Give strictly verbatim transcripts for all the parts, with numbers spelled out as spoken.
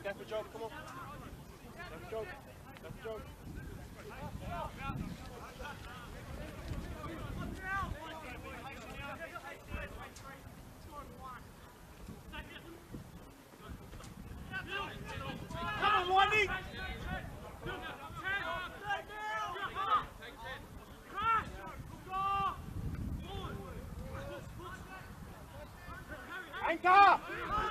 Step for Joe, come on. Step for Joe. Step for Joe. Come on, Wendy! Anchor! Come on.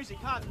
Breezy, cut.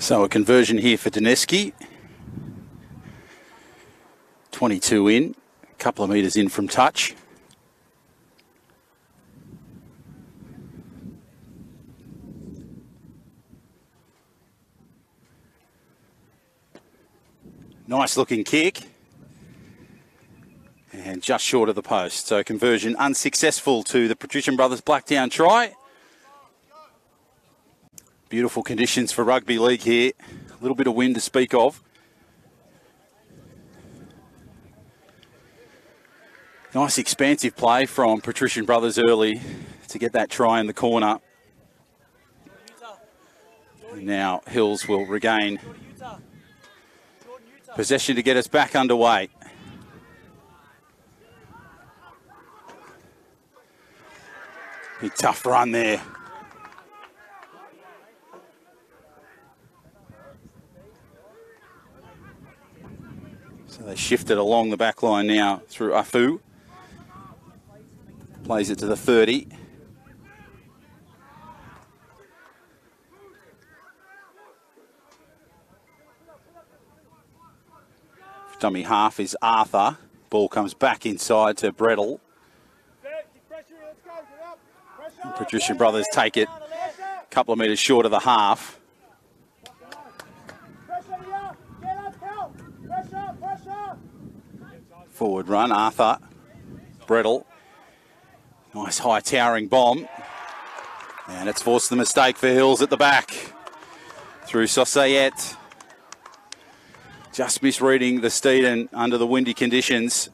So a conversion here for Danevski. twenty-two in, a couple of metres in from touch. Nice looking kick. And just short of the post. So conversion unsuccessful to the Patrician Brothers Blacktown try. Beautiful conditions for rugby league here. A little bit of wind to speak of. Nice expansive play from Patrician Brothers early to get that try in the corner. And now Hills will regain possession to get us back underway. Big tough run there. They shift it along the back line now through Afu. Plays it to the thirty. Dummy half is Arthur. Ball comes back inside to Bredel. And Patrician Brothers take it a couple of metres short of the half. Forward run, Arthur, Bredel, nice high towering bomb, and it's forced the mistake for Hills at the back, through Sossayet, just misreading the Steeden under the windy conditions.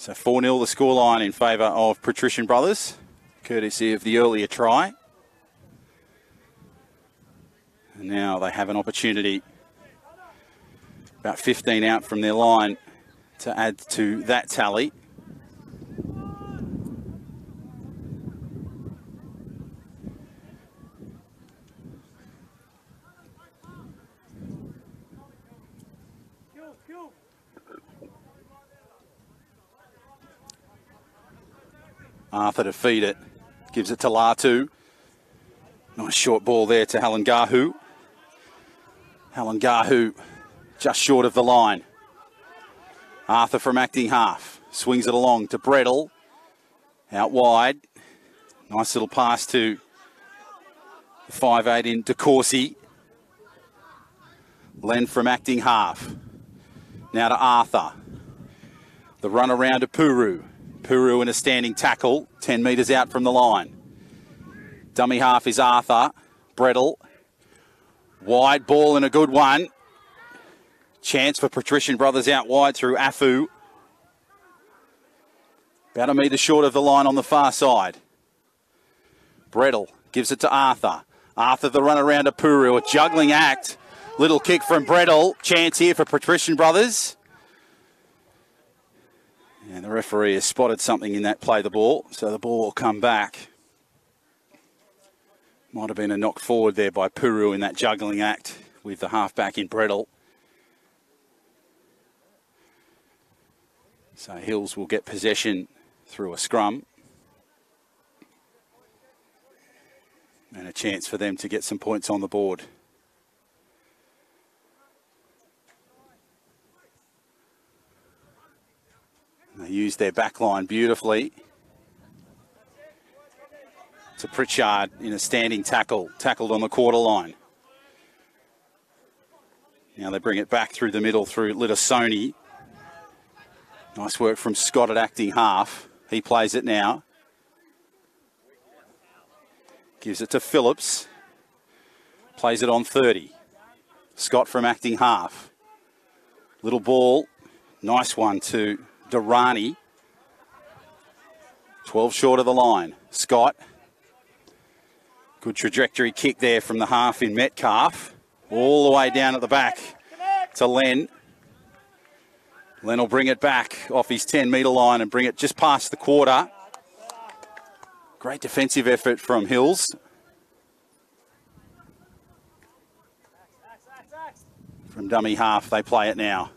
So four nil the scoreline in favour of Patrician Brothers, courtesy of the earlier try. And now they have an opportunity, about fifteen out from their line, to add to that tally. Arthur to feed it, gives it to Latu. Nice short ball there to Halangahu. Halangahu just short of the line. Arthur from acting half, swings it along to Bredel, out wide. Nice little pass to the five eight in de Corsi. Len from acting half. Now to Arthur. The run around to Puru. Puru in a standing tackle, ten metres out from the line. Dummy half is Arthur. Bredel. Wide ball and a good one. Chance for Patrician Brothers out wide through Afu. About a metre short of the line on the far side. Brettle gives it to Arthur. Arthur the run around to Puru. A juggling act. Little kick from Brettle. Chance here for Patrician Brothers. And the referee has spotted something in that play, the ball. So the ball will come back. Might have been a knock forward there by Puru in that juggling act with the halfback in Brettle. So Hills will get possession through a scrum. And a chance for them to get some points on the board. And they use their back line beautifully. To Pritchard in a standing tackle, tackled on the quarter line. Now they bring it back through the middle through Litasoni. Nice work from Scott at acting half. He plays it now. Gives it to Phillips. Plays it on thirty. Scott from acting half. Little ball. Nice one to Durrani. twelve short of the line. Scott. Good trajectory kick there from the half in Metcalf. All the way down at the back to Len. Len will bring it back off his ten metre line and bring it just past the quarter. Great defensive effort from Hills. From dummy half, they play it now.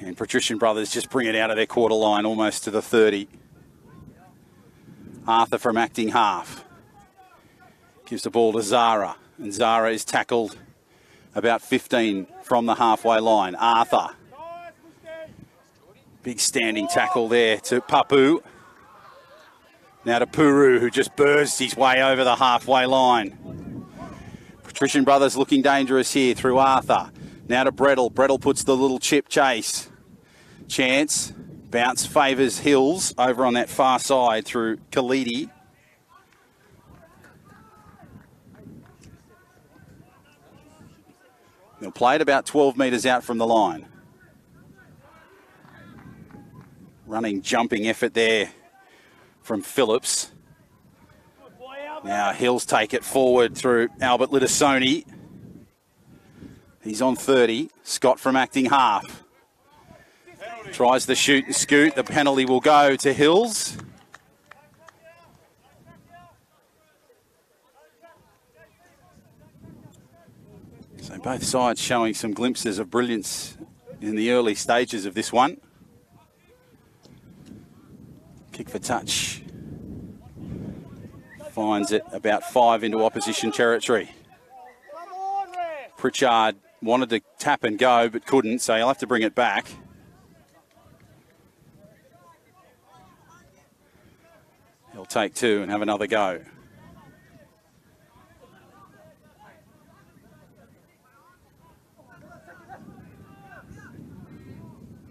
And Patrician Brothers just bring it out of their quarter line, almost to the thirty. Arthur from acting half. Gives the ball to Zara. And Zara is tackled about fifteen from the halfway line. Arthur. Big standing tackle there to Papu. Now to Puru, who just bursts his way over the halfway line. Patrician Brothers looking dangerous here through Arthur. Now to Brettle. Brettle puts the little chip chase. Chance. Bounce favours Hills over on that far side through Khalidi. They'll play it about twelve metres out from the line. Running, jumping effort there from Phillips. Now Hills take it forward through Albert Litasoni. He's on thirty. Scott from acting half. Penalty. Tries the shoot and scoot. The penalty will go to Hills. So both sides showing some glimpses of brilliance in the early stages of this one. Kick for touch. Finds it about five into opposition territory. Pritchard wanted to tap and go but couldn't, so he'll have to bring it back. He'll take two and have another go.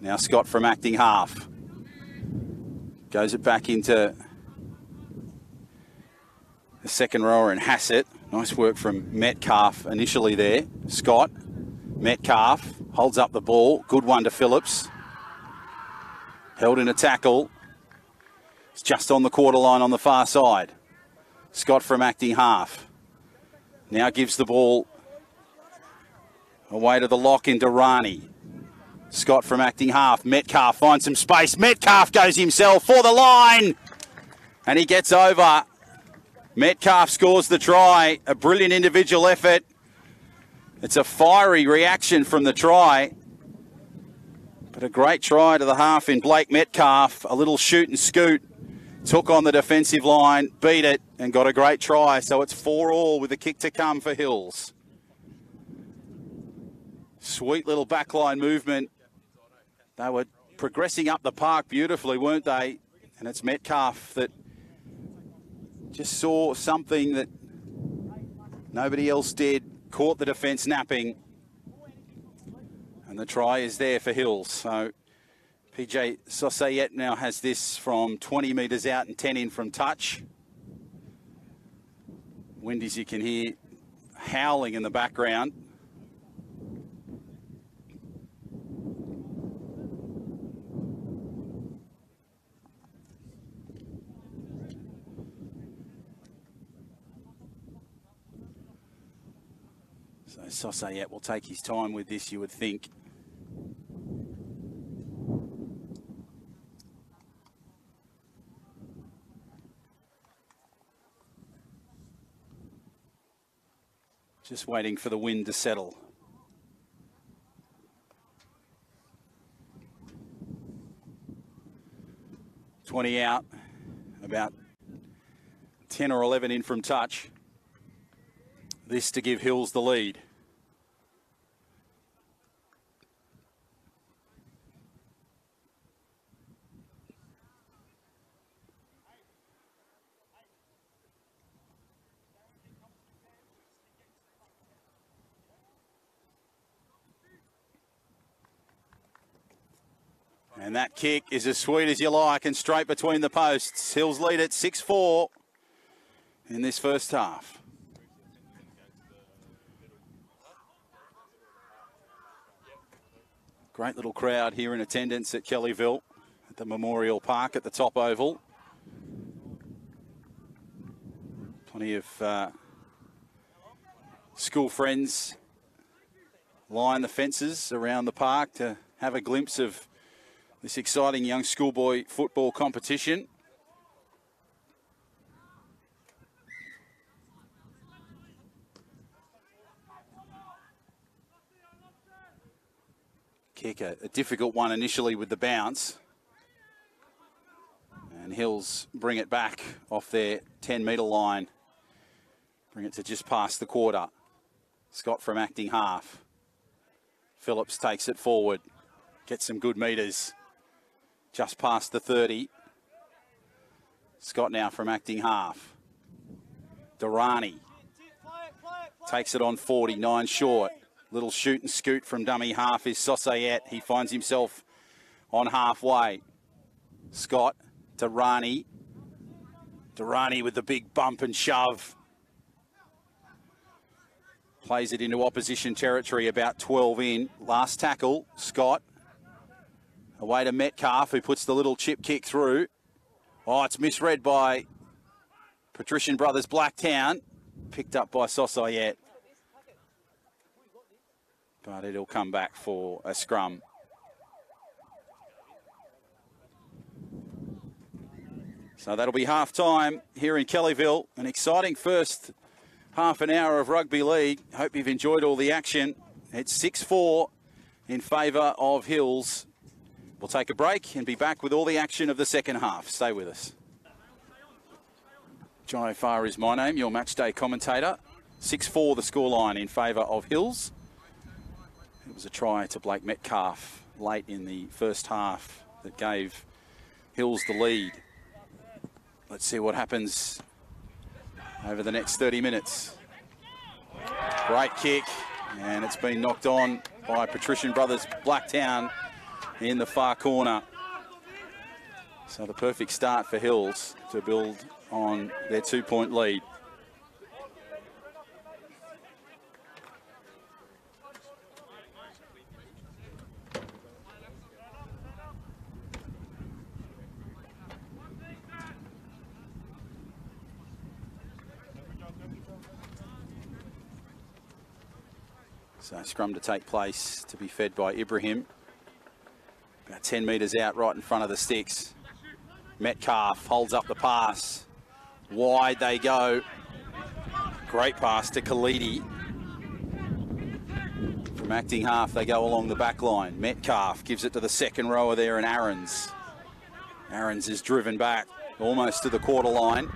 Now Scott from acting half. Goes it back into the second rower in Hassett. Nice work from Metcalf initially there. Scott, Metcalf, holds up the ball. Good one to Phillips. Held in a tackle. It's just on the quarter line on the far side. Scott from acting half. Now gives the ball away to the lock in Durrani. Scott from acting half. Metcalf finds some space. Metcalf goes himself for the line. And he gets over. Metcalf scores the try. A brilliant individual effort. It's a fiery reaction from the try. But a great try to the half in Blake Metcalf. A little shoot and scoot. Took on the defensive line. Beat it and got a great try. So it's four all with a kick to come for Hills. Sweet little backline movement. They were progressing up the park beautifully, weren't they? And it's Metcalf that just saw something that nobody else did, caught the defence napping, and the try is there for Hills. So P J Sosayet now has this from twenty metres out and ten in from touch. Windies you can hear howling in the background. So Sosayet will take his time with this, you would think. Just waiting for the wind to settle. twenty out, about ten or eleven in from touch. This to give Hills the lead. And that kick is as sweet as you like and straight between the posts. Hills lead at six four in this first half. Great little crowd here in attendance at Kellyville at the Memorial Park at the top oval. Plenty of uh, school friends line the fences around the park to have a glimpse of this exciting young schoolboy football competition. Kick, a, a difficult one initially with the bounce. And Hills bring it back off their ten metre line. Bring it to just past the quarter. Scott from acting half. Phillips takes it forward. Gets some good metres. Just past the thirty. Scott now from acting half. Durrani takes it on forty-nine short. Little shoot and scoot from dummy half is Sosayet. He finds himself on halfway. Scott, Durrani. Durrani with the big bump and shove. Plays it into opposition territory, about twelve in. Last tackle, Scott. Away to Metcalf, who puts the little chip kick through. Oh, it's misread by Patrician Brothers Blacktown. Picked up by Sosayet. But it'll come back for a scrum. So that'll be half time here in Kellyville. An exciting first half an hour of rugby league. Hope you've enjoyed all the action. It's six four in favour of Hills. We'll take a break and be back with all the action of the second half. Stay with us. Jono Farr is my name, your matchday commentator. six four the scoreline in favour of Hills. It was a try to Blake Metcalf late in the first half that gave Hills the lead. Let's see what happens over the next thirty minutes. Great kick, and it's been knocked on by Patrician Brothers Blacktown in the far corner. So the perfect start for Hills to build on their two-point lead. So scrum to take place, to be fed by Ibrahim. About ten metres out, right in front of the sticks. Metcalf holds up the pass. Wide they go. Great pass to Khalidi. From acting half, they go along the back line. Metcalf gives it to the second rower there, and Ahrens. Ahrens is driven back, almost to the quarter line.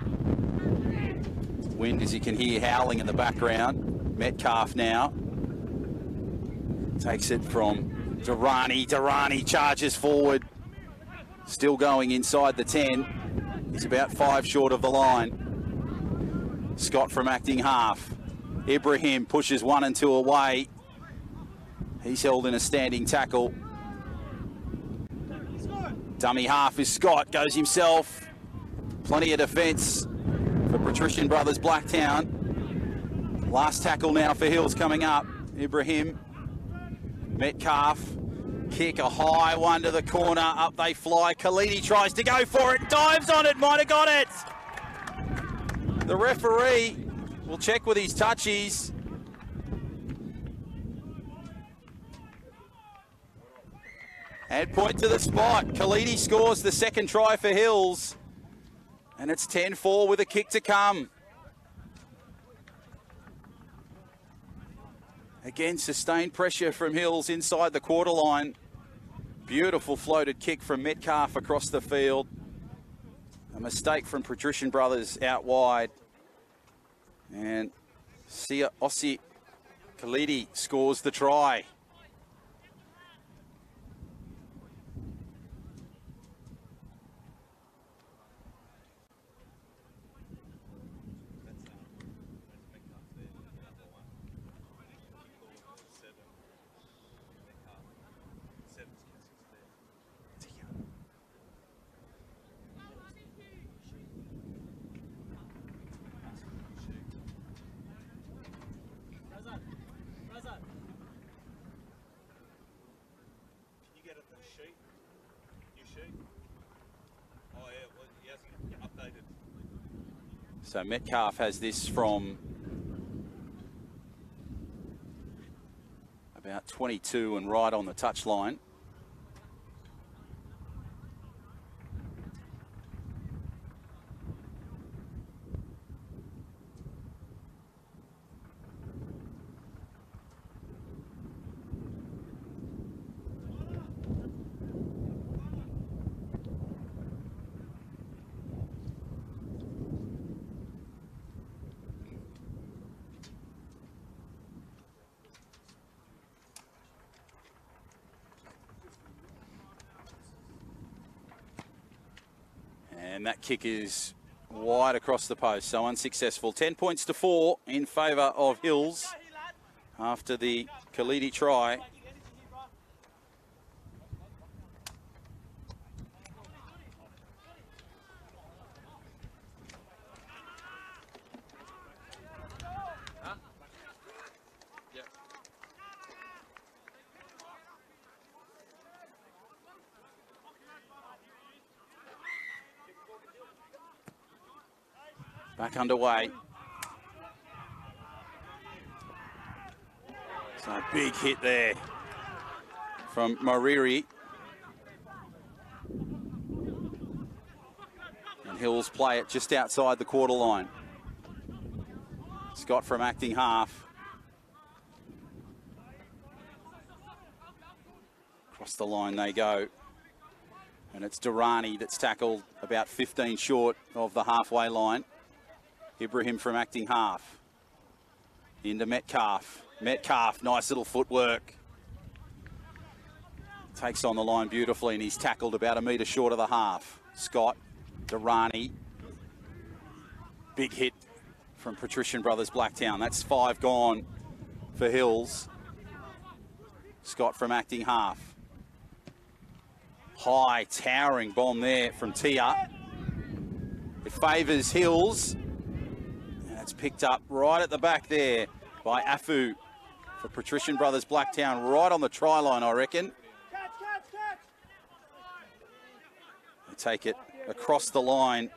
Wind, as you can hear, howling in the background. Metcalf now takes it from Durrani. Durrani charges forward. Still going inside the ten. He's about five short of the line. Scott from acting half. Ibrahim pushes one and two away. He's held in a standing tackle. Dummy half is Scott. Goes himself. Plenty of defence for Patrician Brothers Blacktown. Last tackle now for Hills coming up. Ibrahim. Metcalf, kick a high one to the corner, up they fly. Khalidi tries to go for it, dives on it, might have got it. The referee will check with his touchies. And point to the spot. Khalidi scores the second try for Hills. And it's ten four with a kick to come. Again, sustained pressure from Hills inside the quarter line. Beautiful floated kick from Metcalf across the field. A mistake from Patrician Brothers out wide. And Siaosi Khalidi scores the try. So Metcalf has this from about twenty-two and right on the touchline. And that kick is wide across the post, so unsuccessful. Ten points to four in favour of Hills after the Khalidi try. Back underway. It's a big hit there from Mariri. And Hills play it just outside the quarter line. Scott from acting half. Across the line they go. And it's Durrani that's tackled about fifteen short of the halfway line. Ibrahim from acting half. Into Metcalf. Metcalf, nice little footwork. Takes on the line beautifully and he's tackled about a metre short of the half. Scott, Durrani. Big hit from Patrician Brothers Blacktown. That's five gone for Hills. Scott from acting half. High, towering bomb there from Tia. It favours Hills. That's picked up right at the back there by Afu for Patrician Brothers Blacktown, right on the try line, I reckon. Catch, catch, catch. They take it across the line.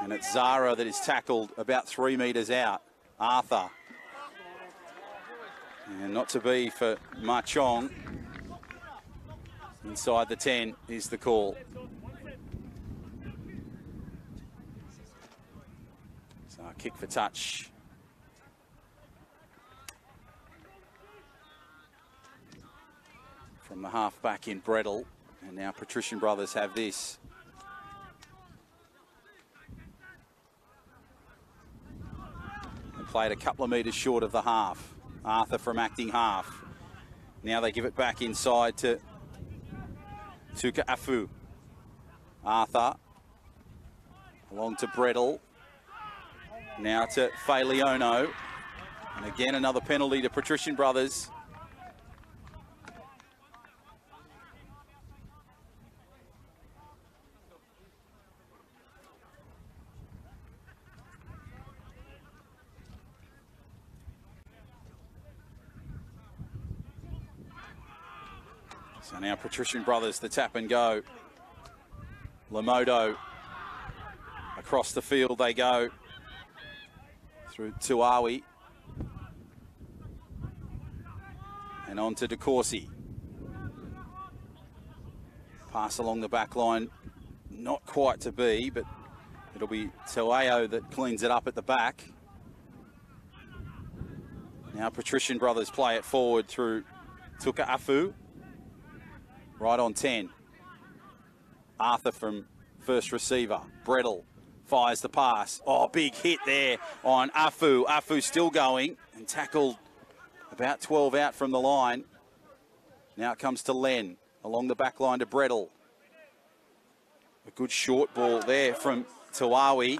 And it's Zara that is tackled about three metres out. Arthur. And not to be for Marchong. Inside the ten is the call. Kick for touch. From the half back in Bredel. And now Patrician Brothers have this. They played a couple of metres short of the half. Arthur from acting half. Now they give it back inside to Tuka Afu. Arthur. Along to Bredel. Now to Faleono, and again another penalty to Patrician Brothers. So now Patrician Brothers, the tap and go. Lamodo, across the field they go. Through Tuawi. And on to de Corsi. Pass along the back line, not quite to be, but it'll be Teo that cleans it up at the back. Now Patrician Brothers play it forward through Tuka Afu. Right on ten. Arthur from first receiver. Brettle fires the pass. Oh, big hit there on Afu. Afu still going and tackled about twelve out from the line. Now it comes to Len along the back line to Brettle. A good short ball there from Tawawi.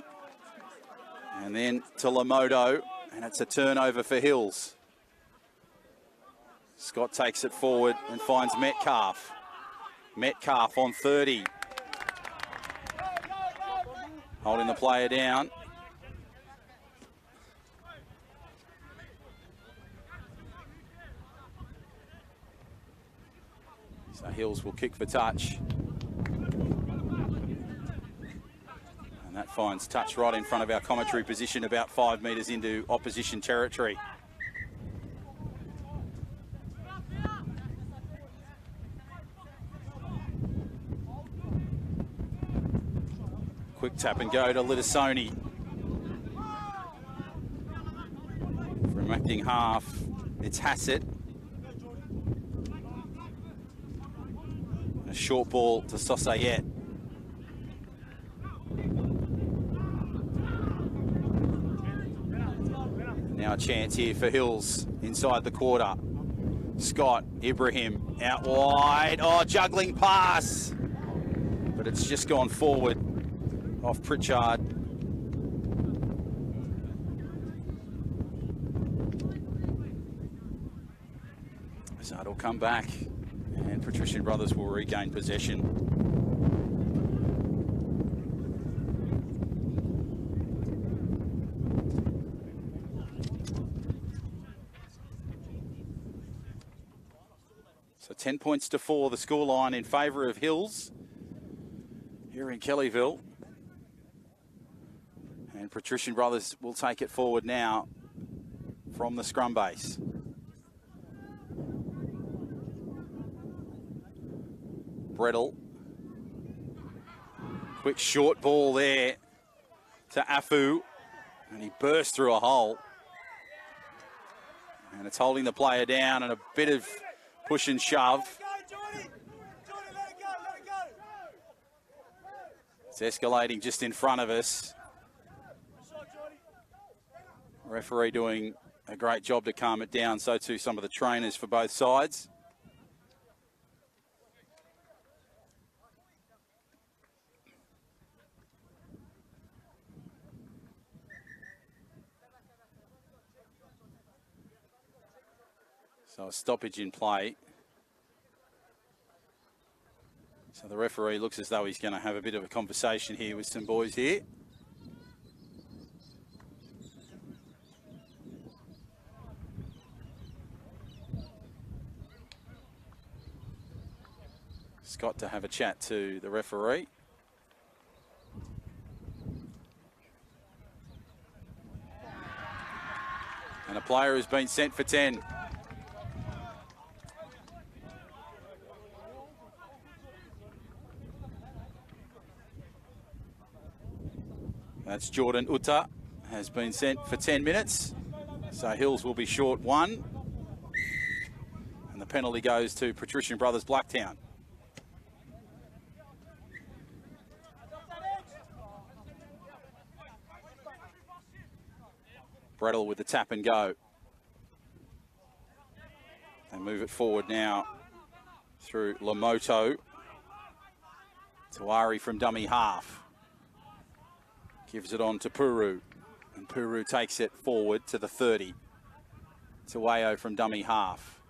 And then to Lamoto. And it's a turnover for Hills. Scott takes it forward and finds Metcalf. Metcalf on thirty. Holding the player down. So Hills will kick for touch. And that finds touch right in front of our commentary position, about five metres into opposition territory. Quick tap and go to Litasoni. From acting half, it's Hassett. And a short ball to Sossayet. Now a chance here for Hills inside the quarter. Scott, Ibrahim out wide. Oh, juggling pass. But it's just gone forward. Off Pritchard. So it'll come back and Patrician Brothers will regain possession. So ten points to four, the scoreline in favour of Hills here in Kellyville. And Patrician Brothers will take it forward now from the scrum base. Brettle. Quick short ball there to Afu. And he burst through a hole. And it's holding the player down and a bit of push and shove. It's escalating just in front of us. Referee doing a great job to calm it down, so too some of the trainers for both sides. So a stoppage in play. So the referee looks as though he's going to have a bit of a conversation here with some boys here. Scott to have a chat to the referee. And a player has been sent for ten. That's Jordan Uta, has been sent for ten minutes. So Hills will be short one. And the penalty goes to Patrician Brothers Blacktown. Brettle with the tap and go. They move it forward now through Lamoto. Tawari from dummy half. Gives it on to Puru. And Puru takes it forward to the thirty. Tawao from dummy half.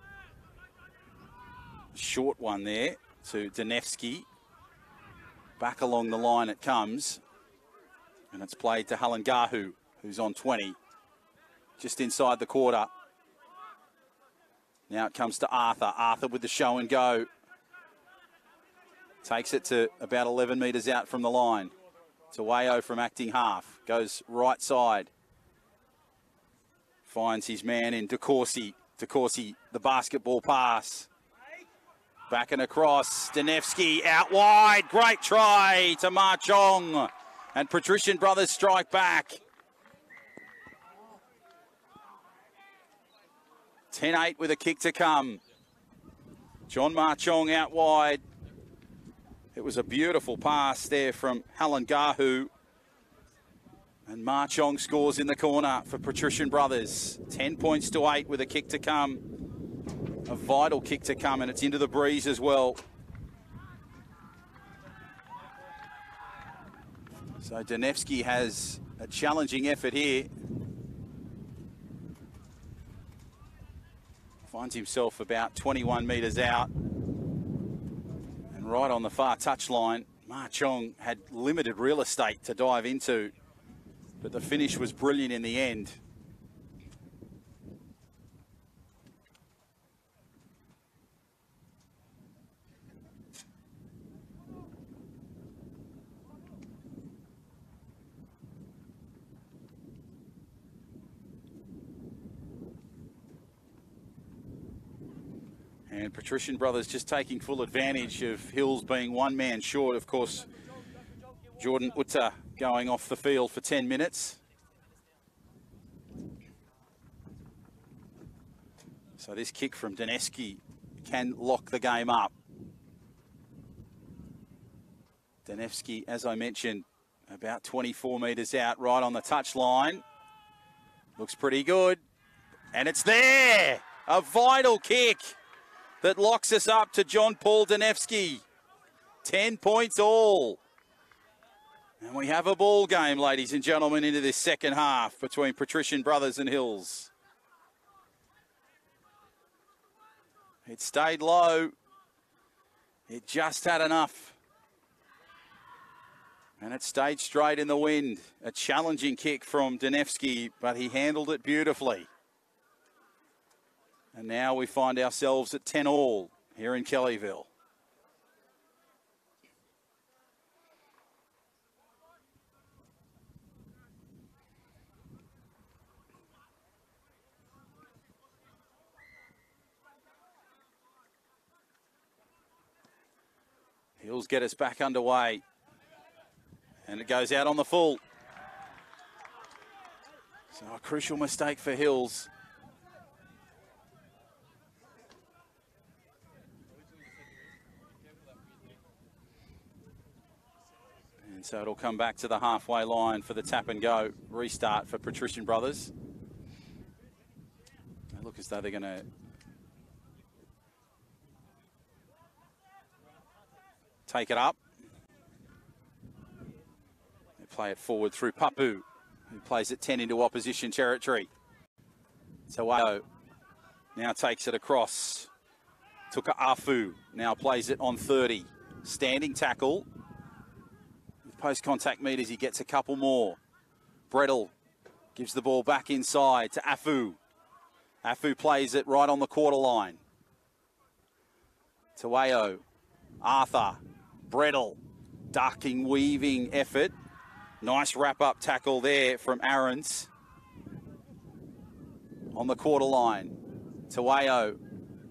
Short one there to Danevski. Back along the line it comes. And it's played to Halangahu, who's on twenty. Just inside the quarter. Now it comes to Arthur. Arthur with the show and go. Takes it to about eleven metres out from the line. To Wayo from acting half. Goes right side. Finds his man in De Corsi. De Corsi, the basketball pass. Backing across, Danevski out wide. Great try to Marchong. And Patrician Brothers strike back. ten eight with a kick to come. John Marchong out wide. It was a beautiful pass there from Helen Gahu. And Marchong scores in the corner for Patrician Brothers. ten points to eight with a kick to come. A vital kick to come, and it's into the breeze as well. So Danevski has a challenging effort here. Finds himself about twenty-one metres out. And right on the far touchline, Marchong had limited real estate to dive into. But the finish was brilliant in the end. And Patrician Brothers just taking full advantage of Hills being one man short. Of course, Jordan Utter going off the field for ten minutes. So this kick from Danevski can lock the game up. Danevski, as I mentioned, about twenty-four metres out, right on the touchline. Looks pretty good. And it's there! A vital kick that locks us up to John Paul Danevski. ten points all. And we have a ball game, ladies and gentlemen, into this second half between Patrician Brothers and Hills. It stayed low. It just had enough. And it stayed straight in the wind. A challenging kick from Danevski, but he handled it beautifully. And now we find ourselves at ten all here in Kellyville. Hills get us back underway. And it goes out on the full. So a crucial mistake for Hills. And so it'll come back to the halfway line for the tap and go restart for Patrician Brothers. They look as though they're going to take it up. They play it forward through Papu, who plays at ten into opposition territory. Tawayo now takes it across. Tuka Afu now plays it on thirty. Standing tackle. With post contact meters, he gets a couple more. Bredel gives the ball back inside to Afu. Afu plays it right on the quarter line. Tawayo, Arthur, Bredel, ducking, weaving effort. Nice wrap-up tackle there from Ahrens. On the quarter line, Tawayo,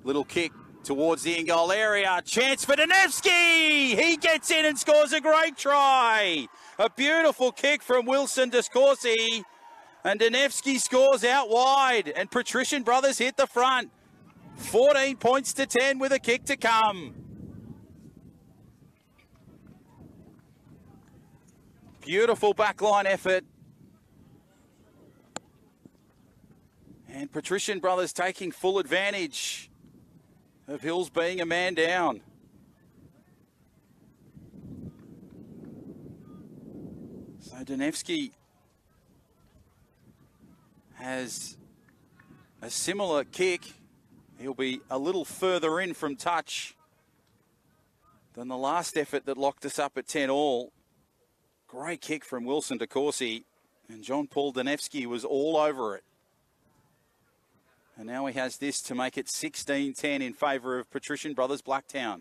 little kick towards the in-goal area. Chance for Danevski! He gets in and scores a great try. A beautiful kick from Wilson de Corsi. And Danevski scores out wide. And Patrician Brothers hit the front. fourteen points to ten with a kick to come. Beautiful backline effort. And Patrician Brothers taking full advantage of Hills being a man down. So Danevski has a similar kick. He'll be a little further in from touch than the last effort that locked us up at ten all. Great kick from Wilson de Corsi, and John Paul Danevski was all over it. And now he has this to make it sixteen ten in favour of Patrician Brothers Blacktown.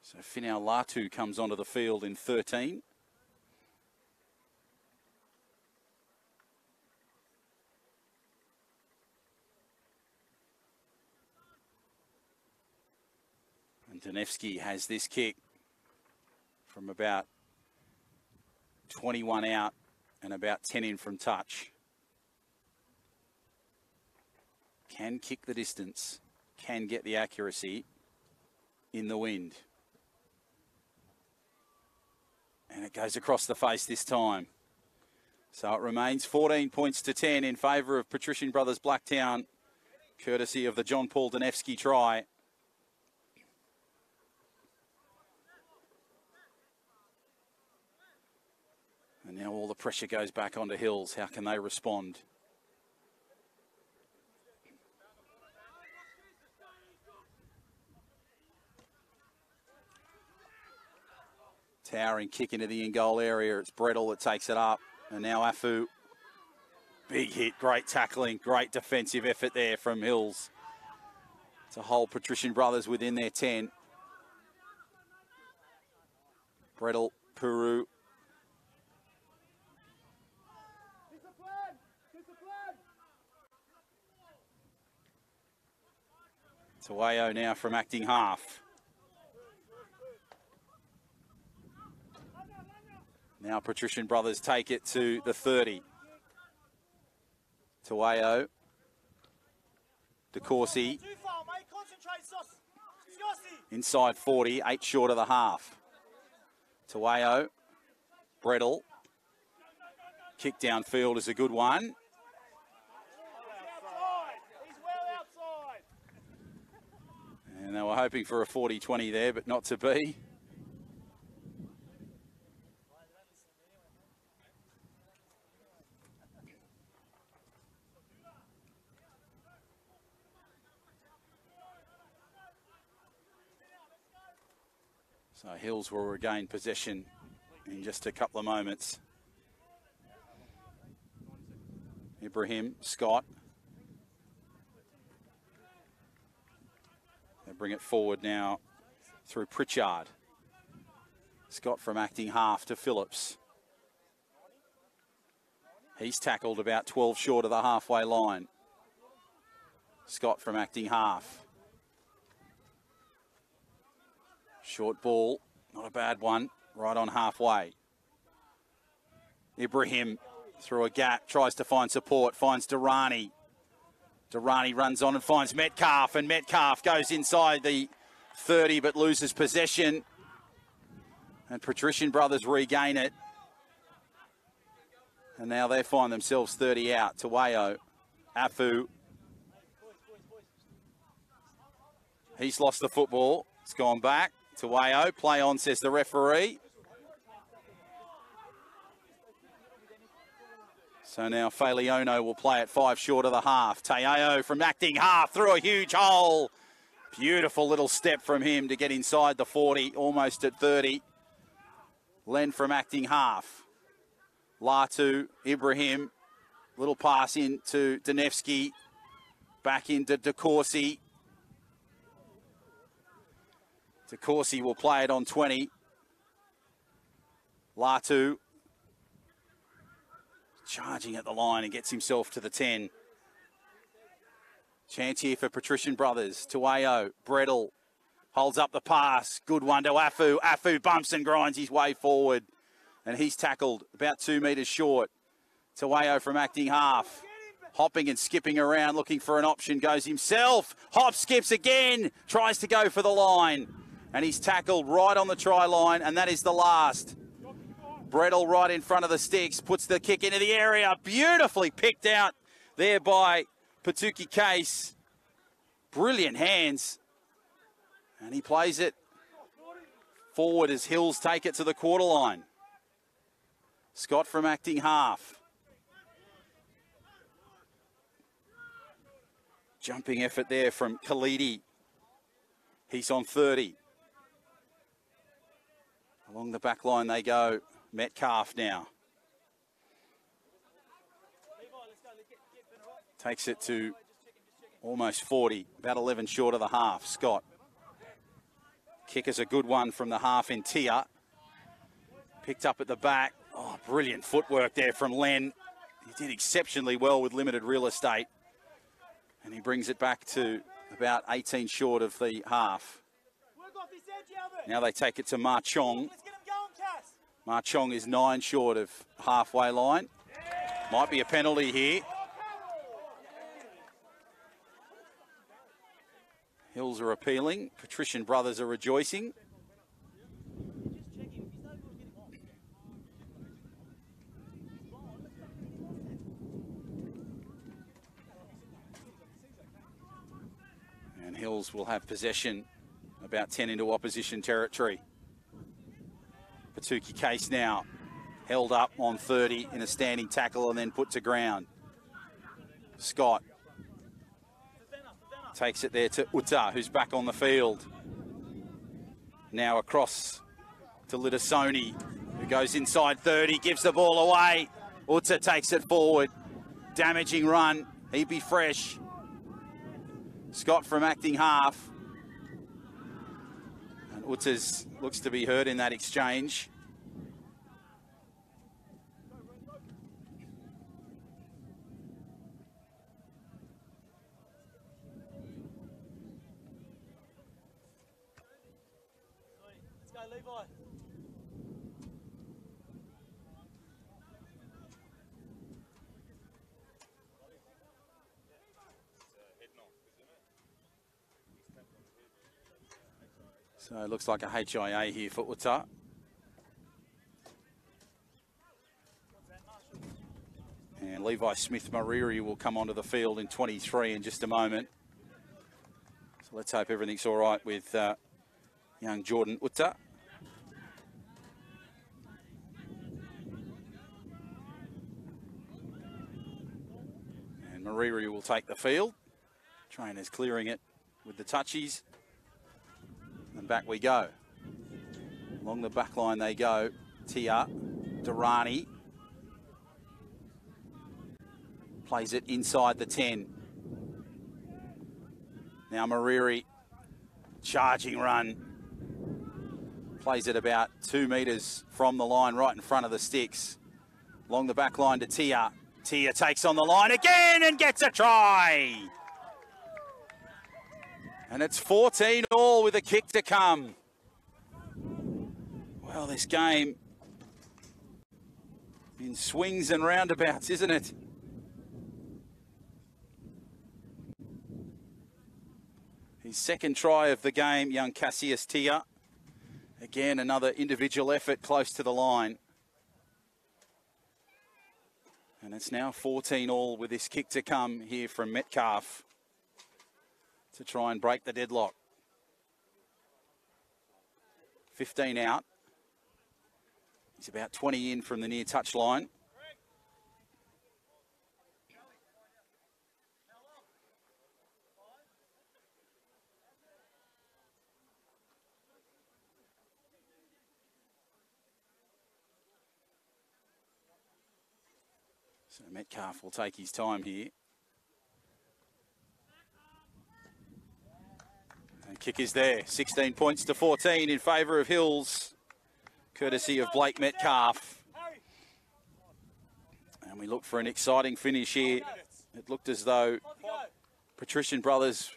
So Finau Latu comes onto the field in thirteen. Danevski has this kick from about twenty-one out and about ten in from touch. Can kick the distance, can get the accuracy in the wind. And it goes across the face this time. So it remains fourteen points to ten in favour of Patrician Brothers Blacktown, courtesy of the John Paul Danevski try. And now all the pressure goes back onto Hills. How can they respond? Towering kick into the in-goal area. It's Brettle that takes it up. And now Afu. Big hit, great tackling, great defensive effort there from Hills to hold Patrician Brothers within their ten. Brettle, Puru. Tawayo now from acting half. Now Patrician Brothers take it to the thirty. Tawayo, de Corsi, inside forty, eight short of the half. Tawayo, Brettle, kick downfield is a good one. And they were hoping for a forty twenty there, but not to be. So Hills will regain possession in just a couple of moments. Ibrahim, Scott. They bring it forward now through Pritchard. Scott from acting half to Phillips. He's tackled about twelve short of the halfway line. Scott from acting half. Short ball, not a bad one, right on halfway. Ibrahim through a gap, tries to find support, finds Durrani. Durrani runs on and finds Metcalf, and Metcalf goes inside the thirty but loses possession. And Patrician Brothers regain it. And now they find themselves thirty out. Tawayo, Afu. He's lost the football, it's gone back. Tawayo, play on, says the referee. So now Faleono will play at five short of the half. Taeo from acting half through a huge hole. Beautiful little step from him to get inside the forty, almost at thirty. Len from acting half. Latu, Ibrahim, little pass in to Danevski. Back into de Corsi. De Corsi will play it on twenty. Latu charging at the line and gets himself to the ten. Chance here for Patrician Brothers. Tawayo, Brettle holds up the pass. Good one to Afu. Afu bumps and grinds his way forward. And he's tackled about two metres short. Tawayo from acting half. Hopping and skipping around, looking for an option, goes himself. Hop, skips again, tries to go for the line. And he's tackled right on the try line, and that is the last. Brettle right in front of the sticks, puts the kick into the area. Beautifully picked out there by Patuki Case. Brilliant hands. And he plays it forward as Hills take it to the quarter line. Scott from acting half. Jumping effort there from Khalidi. He's on thirty. Along the back line they go. Metcalf now. Takes it to almost forty, about eleven short of the half. Scott. Kick is a good one from the half in Tia. Picked up at the back. Oh, brilliant footwork there from Len. He did exceptionally well with limited real estate. And he brings it back to about eighteen short of the half. Now they take it to Marchong. Marchong is nine short of halfway line. Might be a penalty here. Hills are appealing. Patrician Brothers are rejoicing. And Hills will have possession about ten into opposition territory. Patuki Case now held up on thirty in a standing tackle and then put to ground. Scott takes it there to Uta, who's back on the field. Now across to Litasoni, who goes inside thirty, gives the ball away. Uta takes it forward. Damaging run. He'd be fresh. Scott from acting half. And Uta looks to be hurt in that exchange. So it looks like a H I A here for Uta. And Levi Smith-Mariri will come onto the field in twenty-three in just a moment. So let's hope everything's all right with uh, young Jordan Uta. And Mariri will take the field. Trainers clearing it with the touchies. And back we go. Along the back line they go. Tia, Durrani. Plays it inside the ten. Now Mariri, charging run. Plays it about two metres from the line, right in front of the sticks. Along the back line to Tia. Tia takes on the line again and gets a try. And it's fourteen all with a kick to come. Well, this game in swings and roundabouts, isn't it? His second try of the game, young Cassius Tia. Again, another individual effort close to the line. And it's now fourteen all with this kick to come here from Metcalf to try and break the deadlock. fifteen out. He's about twenty in from the near touch line. So Metcalf will take his time here. Kick is there. sixteen points to fourteen in favour of Hills, courtesy of Blake Metcalf. And we look for an exciting finish here. It looked as though Patrician Brothers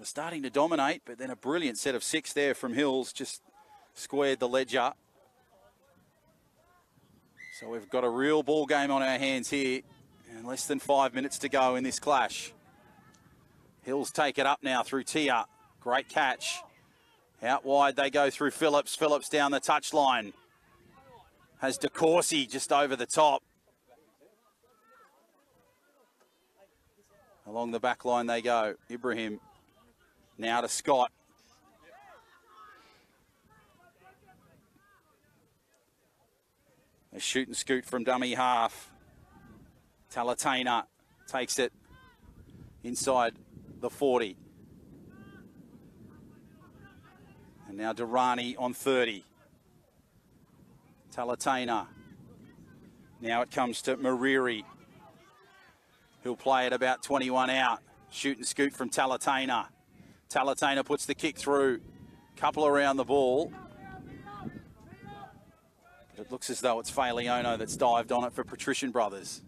were starting to dominate, but then a brilliant set of six there from Hills just squared the ledge up. So we've got a real ball game on our hands here, and less than five minutes to go in this clash. Hills take it up now through Tia. Great catch. Out wide they go through Phillips. Phillips down the touchline. Has de Corsi just over the top. Along the back line they go. Ibrahim now to Scott. A shoot and scoot from dummy half. Talatena takes it inside the forty. Now Durrani on thirty. Talatena. Now it comes to Mariri. He'll play at about twenty-one out. Shoot and scoot from Talatena. Talatena puts the kick through. Couple around the ball. But it looks as though it's Faleono that's dived on it for Patrician Brothers.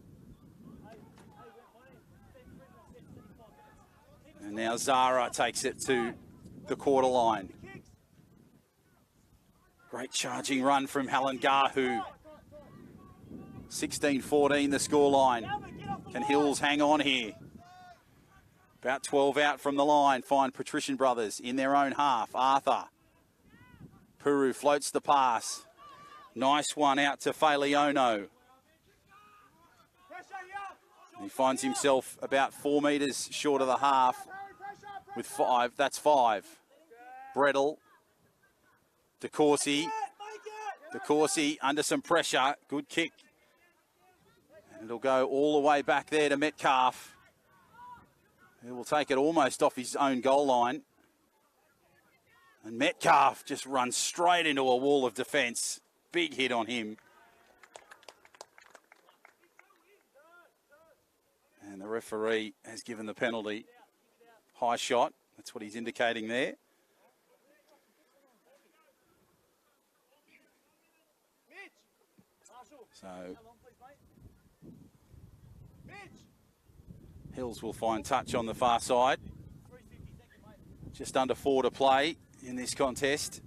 And now Zara takes it to the quarter line. Great charging run from Helen Gahu. sixteen fourteen the scoreline. Can Hills hang on here? About twelve out from the line, find Patrician Brothers in their own half. Arthur. Puru floats the pass. Nice one out to Faleono. He finds himself about four metres short of the half with five. That's five. Bredel. De Corsi. De Corsi under some pressure. Good kick. And it'll go all the way back there to Metcalf. He will take it almost off his own goal line. And Metcalf just runs straight into a wall of defence. Big hit on him. And the referee has given the penalty. High shot. That's what he's indicating there. So Hills will find touch on the far side. Just under four to play in this contest.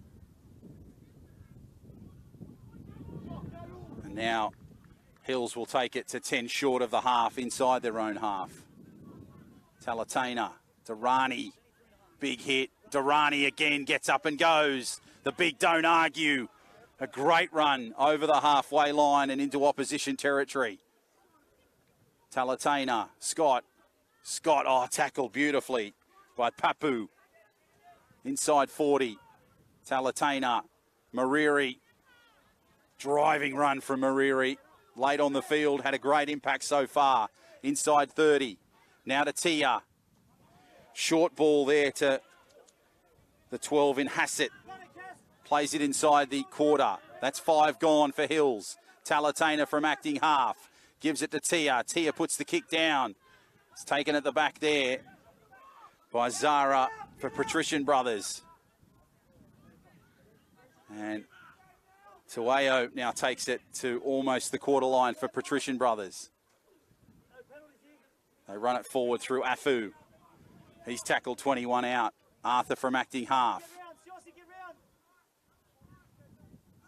And now Hills will take it to ten short of the half inside their own half. Talatena, Durrani, big hit. Durrani again gets up and goes. The big don't argue. A great run over the halfway line and into opposition territory. Talatena, Scott. Scott, oh, tackled beautifully by Papu. Inside forty. Talatena, Mariri. Driving run from Mariri. Late on the field, had a great impact so far. Inside thirty. Now to Tia. Short ball there to the twelve in Hassett. Plays it inside the quarter. That's five gone for Hills. Talatena from acting half. Gives it to Tia. Tia puts the kick down. It's taken at the back there by Zara for Patrician Brothers. And Tuayo now takes it to almost the quarter line for Patrician Brothers. They run it forward through Afu. He's tackled twenty-one out. Arthur from acting half.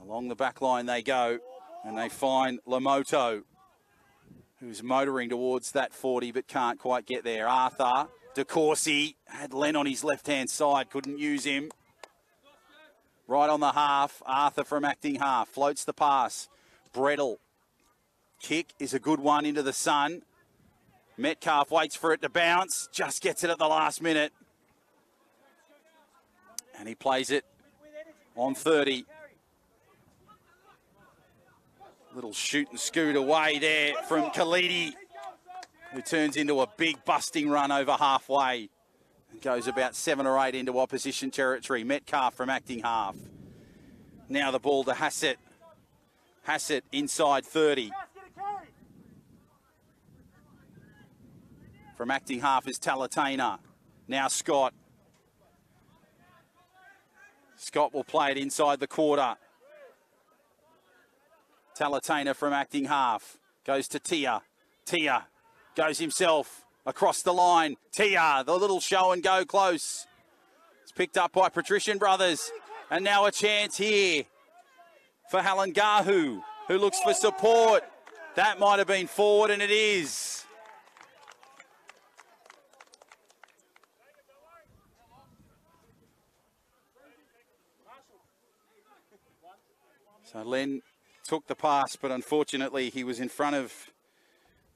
Along the back line they go, and they find Lamoto, who's motoring towards that forty but can't quite get there. Arthur, De Corsi had Len on his left-hand side, couldn't use him. Right on the half, Arthur from acting half, floats the pass. Bredel, kick is a good one into the sun. Metcalf waits for it to bounce, just gets it at the last minute. And he plays it on thirty. Little shoot and scoot away there from Khalidi, who turns into a big busting run over halfway. And goes about seven or eight into opposition territory. Metcalf from acting half. Now the ball to Hassett. Hassett inside thirty. From acting half is Talatena. Now Scott. Scott will play it inside the quarter. Talatena from acting half goes to Tia. Tia goes himself across the line. Tia, the little show and go close. It's picked up by Patrician Brothers. And now a chance here for Helen Gahu, who looks for support. That might have been forward, and it is. So Len took the pass, but unfortunately he was in front of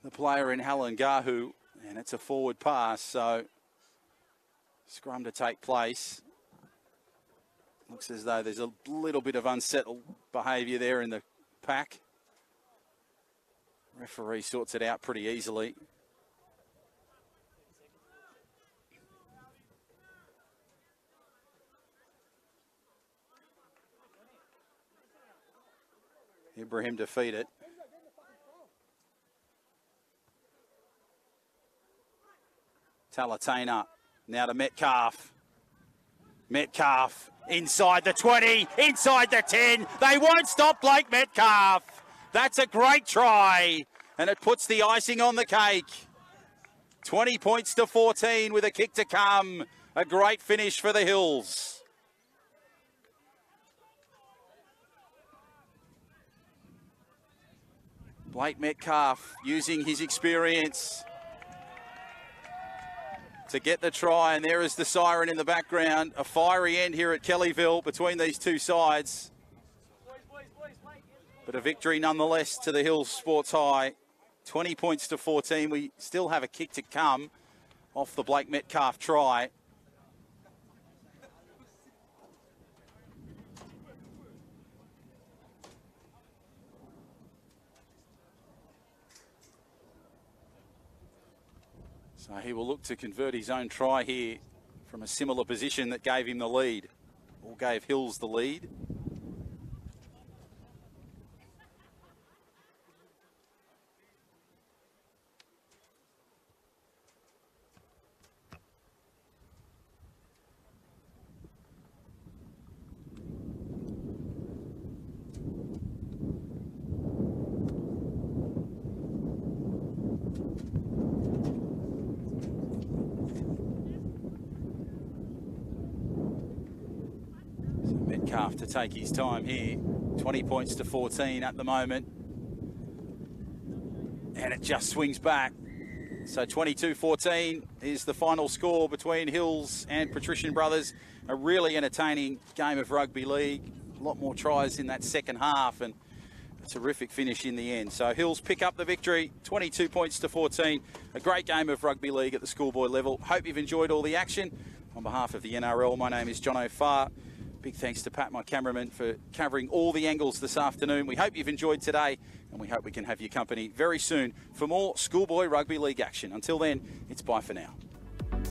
the player in Helen Gahu, and it's a forward pass, so scrum to take place. Looks as though there's a little bit of unsettled behaviour there in the pack. Referee sorts it out pretty easily. Ibrahim to feed it. Talatena now to Metcalf. Metcalf inside the twenty, inside the ten. They won't stop Blake Metcalf. That's a great try, and it puts the icing on the cake. twenty points to fourteen with a kick to come. A great finish for the Hills. Blake Metcalf using his experience to get the try, and there is the siren in the background. A fiery end here at Kellyville between these two sides. But a victory nonetheless to the Hills Sports High. twenty points to fourteen. We still have a kick to come off the Blake Metcalf try. So he will look to convert his own try here from a similar position that gave him the lead, or gave Hills the lead. To take his time here. twenty points to fourteen at the moment. And it just swings back. So twenty-two fourteen is the final score between Hills and Patrician Brothers. A really entertaining game of rugby league. A lot more tries in that second half and a terrific finish in the end. So Hills pick up the victory, twenty-two points to fourteen. A great game of rugby league at the schoolboy level. Hope you've enjoyed all the action. On behalf of the N R L, my name is Jono Farr. Big thanks to Pat, my cameraman, for covering all the angles this afternoon. We hope you've enjoyed today, and we hope we can have your company very soon for more schoolboy rugby league action. Until then, it's bye for now.